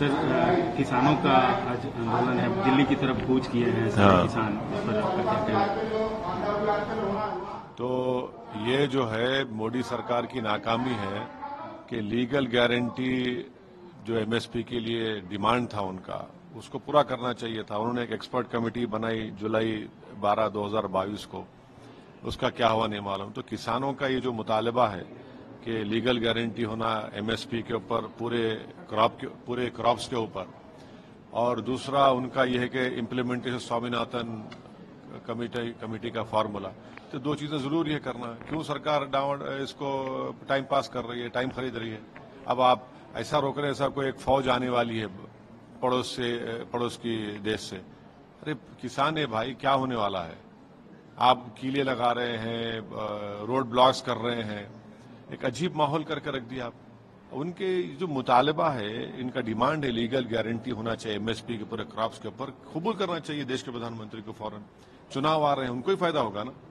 Sir किसानों का आज आंदोलन है, दिल्ली की तरफ कूच किए हैं सारे किसान, इस पर आपका क्या कहना है? तो ये जो है मोदी सरकार की नाकामी है कि लीगल गारंटी जो एमएसपी के लिए डिमांड था उनका, उसको पूरा करना चाहिए था। उन्होंने एक एक्सपर्ट कमेटी बनाई जुलाई 12, 2022 को, उसका क्या हुआ नहीं मालूम। तो किसानों का ये जो मुतालबा है कि लीगल गारंटी होना एमएसपी के ऊपर, पूरे क्रॉप्स के ऊपर, और दूसरा उनका यह है कि इम्प्लीमेंटेशन स्वामीनाथन कमेटी का फार्मूला, तो दो चीजें जरूर ये करना है। क्यों सरकार इसको टाइम पास कर रही है, टाइम खरीद रही है? अब आप ऐसा रोक रहे हैं, ऐसा कोई एक फौज आने वाली है पड़ोस की देश से। अरे किसान है भाई, क्या होने वाला है? आप कीले लगा रहे हैं, रोड ब्लॉक्स कर रहे हैं, एक अजीब माहौल करके रख दिया आप। उनके जो मुतालबा है, इनका डिमांड है लीगल गारंटी होना चाहिए एमएसपी के पूरे क्रॉप्स के ऊपर, कबूल करना चाहिए देश के प्रधानमंत्री को फौरन। चुनाव आ रहे हैं, उनको ही फायदा होगा ना।